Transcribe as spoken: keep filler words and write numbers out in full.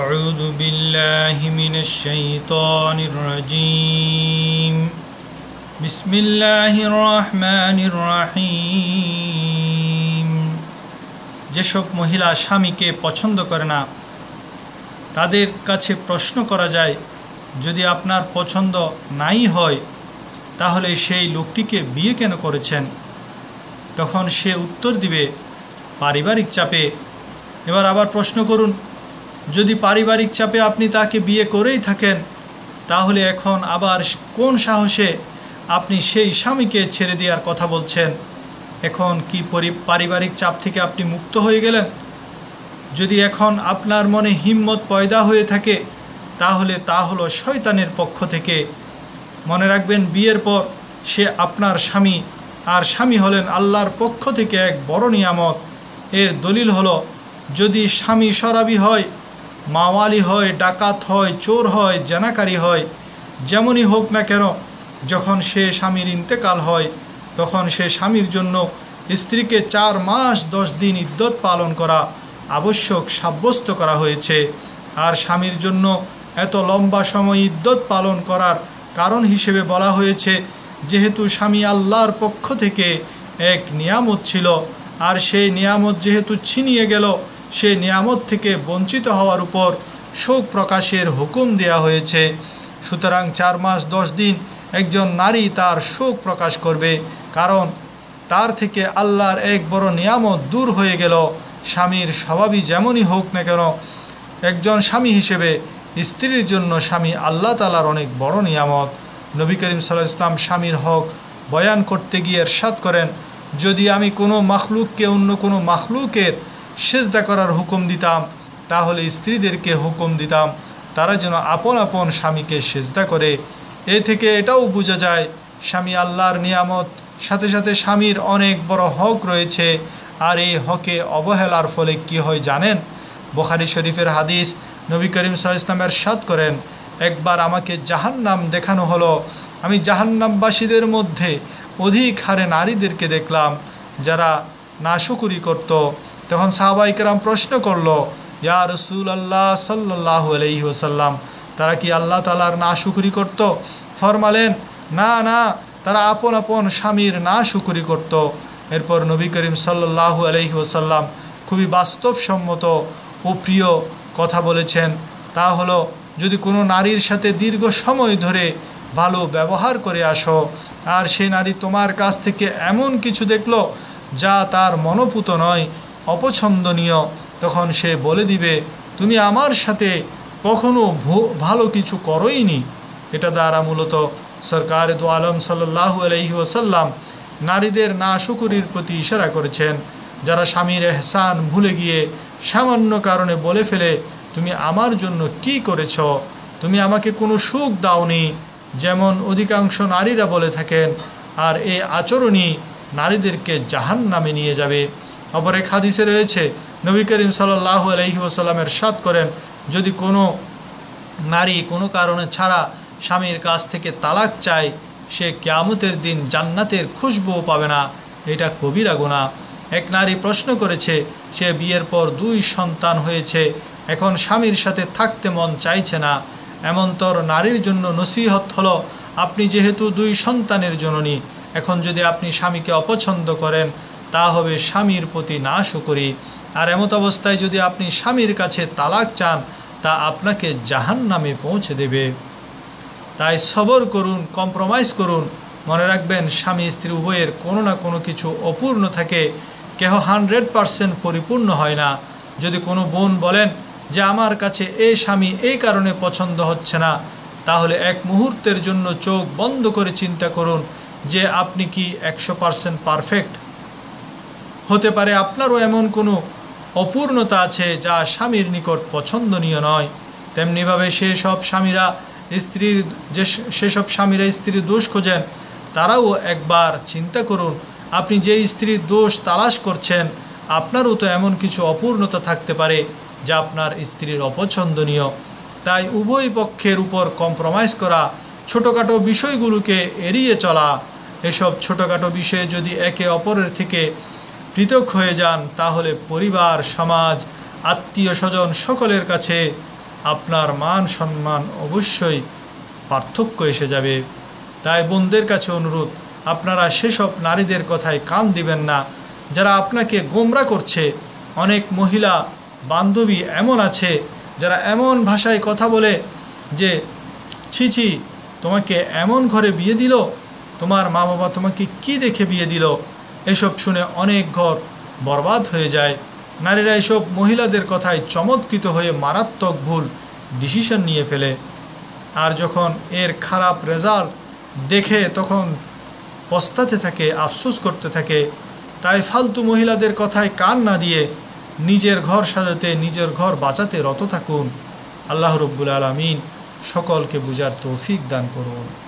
أعوذ بالله من الشيطان الرجيم بسم الله الرحمن الرحيم যেসব মহিলা স্বামীকে পছন্দ করে না তাদের কাছে প্রশ্ন করা যায়, যদি আপনার পছন্দ নাই হয় তাহলে সেই লোকটিকে বিয়ে কেন করেছেন? তখন সে উত্তর দিবে, পারিবারিক চাপে। এবার আবার প্রশ্ন করুন, যদি পারিবারিক চাপে আপনি তাকে বিয়ে করেই থাকেন তাহলে এখন আবার কোন সাহসে আপনি সেই স্বামীকে ছেড়ে দেওয়ার কথা বলছেন? এখন কি পারিবারিক চাপ থেকে আপনি মুক্ত হয়ে গেলেন? যদি এখন আপনার মনে হিম্মত পয়দা হয়ে থাকে তাহলে তা হলো শয়তানের পক্ষ থেকে। মনে রাখবেন, বিয়ের পর সে আপনার স্বামী, আর স্বামী হলেন আল্লাহর পক্ষ থেকে এক বড় নিয়ামত। এর দলিল হলো, যদি স্বামী শরাবি হয়, মাওয়ালি হয়, ডাকাত হয়, চোর হয়, জেনাকারী হয়, যেমনই হোক না কেন, যখন সে স্বামীর ইন্তেকাল হয় তখন সে স্বামীর জন্য স্ত্রীকে চার মাস দশ দিন ইদ্দত পালন করা আবশ্যক সাব্যস্ত করা হয়েছে। আর স্বামীর জন্য এত লম্বা সময় ইদ্দত পালন করার কারণ হিসেবে বলা হয়েছে, যেহেতু স্বামী আল্লাহর পক্ষ থেকে এক নিয়ামত ছিল, আর সেই নিয়ামত যেহেতু ছিনিয়ে গেল, সে নিয়ামত থেকে বঞ্চিত হওয়ার উপর শোক প্রকাশের হুকুম দেয়া হয়েছে। সুতরাং চার মাস দশ দিন একজন নারী তার শোক প্রকাশ করবে, কারণ তার থেকে আল্লাহর এক বড় নিয়ামত দূর হয়ে গেল। স্বামীর স্বভাবই যেমনই হোক না কেন, একজন স্বামী হিসেবে স্ত্রীর জন্য স্বামী আল্লাহ তালার অনেক বড় নিয়ামত। নবী করিম সাল্লাল্লাহু আলাইহি ওয়াসাল্লাম স্বামীর হক বয়ান করতে গিয়ে ইরশাদ করেন, যদি আমি কোনো মাখলুককে অন্য কোনো মাখলুকের সিজদা করার হুকুম দিতাম তাহলে স্ত্রীদেরকে হুকুম দিতাম তারা যেন আপন আপন স্বামীকে সিজদা করে। এ থেকে এটাও বোঝা যায়, স্বামী আল্লাহর নিয়ামত, সাথে সাথে স্বামীর অনেক বড় হক রয়েছে। আর এই হকে অবহেলার ফলে কি হয় জানেন? বুখারী শরীফের হাদিস, নবী করিম সাল্লাল্লাহু আলাইহি ওয়াসাল্লাম ইরশাদ করেন, একবার আমাকে জাহান্নাম দেখানো হলো, আমি জাহান্নামবাসীদের মধ্যে অধিক হারে নারীদেরকে দেখলাম যারা নাশুকুরি করত। তখন সাহাবায়ে কেরাম প্রশ্ন করল, ইয়া রাসূলুল্লাহ সাল্লাল্লাহু আলাইহি ওয়াসাল্লাম, তারা কি আল্লাহ তাআলার নাশুকুরি করত? ফরমালেন, না না, তারা আপন আপন স্বামীর নাশুকুরি করত। এরপর নবী করিম সাল্লাল্লাহু আলাইহি ওয়াসাল্লাম খুবই বাস্তবসম্মত ও প্রিয় কথা বলেছেন। তা হলো, যদি কোনো নারীর সাথে দীর্ঘ সময় ধরে ভালো ব্যবহার করে আসো, আর সে নারী তোমার কাছ থেকে এমন কিছু দেখল যা তার মনোপুত নয়, অপছন্দনীয়, তখন সে বলে দিবে, তুমি আমার সাথে কখনো ভালো কিছু করোইনি। এটা দ্বারা মূলত সরকার দু আলম সাল্লাল্লাহু আলাইহি ওয়াসাল্লাম নারীদের নাশুকুরির প্রতি ইশারা করেছেন, যারা স্বামীর এহসান ভুলে গিয়ে সামান্য কারণে বলে ফেলে, তুমি আমার জন্য কি করেছ? তুমি আমাকে কোনো সুখ দাওনি, যেমন অধিকাংশ নারীরা বলে থাকেন। আর এই আচরণই নারীদেরকে জাহান্নামে নিয়ে যাবে। অপর এক হাদিসে রয়েছে, নবী করিম সাল্লাল্লাহু আলাইহি ওয়াসাল্লামের সাদ করেন, যদি কোনো নারী কোনো কারণে ছাড়া স্বামীর কাছ থেকে তালাক চায়, সে কিয়ামতের দিন জান্নাতের খুশবু পাবে না। এটা কবিরা গুনাহ। এক নারী প্রশ্ন করেছে, সে বিয়ের পর দুই সন্তান হয়েছে, এখন স্বামীর সাথে থাকতে মন চাইছে না। এমনতর নারীর জন্য নসিহত হলো, আপনি যেহেতু দুই সন্তানের জননী, এখন যদি আপনি স্বামীকে অপছন্দ করেন তা হবে স্বামীর প্রতি নাশুকুরি। আর এমত অবস্থায় যদি আপনি স্বামীর কাছে তালাক চান, তা আপনাকে জাহান্নামে পৌঁছে দেবে। তাই সবর করুন, কম্প্রোমাইজ করুন। মনে রাখবেন, স্বামী স্ত্রী উভয়ের কোনো না কোনো কিছু অপূর্ণ থাকে, কেহ হান্ড্রেড পারসেন্ট পরিপূর্ণ হয় না। যদি কোনো বোন বলেন যে আমার কাছে এই স্বামী এই কারণে পছন্দ হচ্ছে না, তাহলে এক মুহূর্তের জন্য চোখ বন্ধ করে চিন্তা করুন যে আপনি কি একশো পারসেন্ট পারফেক্ট? হতে পারে আপনারও এমন কোনো অপূর্ণতা আছে যা স্বামীর নিকট পছন্দনীয় নয়। তেমনিভাবে সেসব স্বামীরা স্ত্রীর যে সেসব স্বামীরা স্ত্রীর দোষ খোঁজেন, তারাও একবার চিন্তা করুন, আপনি যে স্ত্রীর দোষ তালাশ করছেন, আপনারও তো এমন কিছু অপূর্ণতা থাকতে পারে যা আপনার স্ত্রীর অপছন্দনীয়। তাই উভয় পক্ষের উপর কম্প্রোমাইজ করা, ছোটোখাটো বিষয়গুলোকে এড়িয়ে চলা। এসব ছোটোখাটো বিষয়ে যদি একে অপরের থেকে পৃথক হয়ে যান, তাহলে পরিবার, সমাজ, আত্মীয় স্বজন সকলের কাছে আপনার মান সম্মান অবশ্যই পার্থক্য এসে যাবে। তাই বোনদের কাছে অনুরোধ, আপনারা সেসব নারীদের কথায় কান দিবেন না যারা আপনাকে গোমরা করছে। অনেক মহিলা বান্ধবী এমন আছে যারা এমন ভাষায় কথা বলে যে ছি ছি, তোমাকে এমন ঘরে বিয়ে দিল, তোমার মা বাবা তোমাকে কি দেখে বিয়ে দিল। এসব শুনে অনেক ঘর বরবাদ হয়ে যায়। নারীরা এসব মহিলাদের কথায় চমৎকৃত হয়ে মারাত্মক ভুল ডিসিশন নিয়ে ফেলে, আর যখন এর খারাপ রেজাল্ট দেখে তখন পস্তাতে থাকে, আফসোস করতে থাকে। তাই ফালতু মহিলাদের কথায় কান না দিয়ে নিজের ঘর সাজাতে, নিজের ঘর বাঁচাতে রত থাকুন। আল্লাহ রব্বুল আলামিন সকলকে বুঝার তৌফিক দান করুন।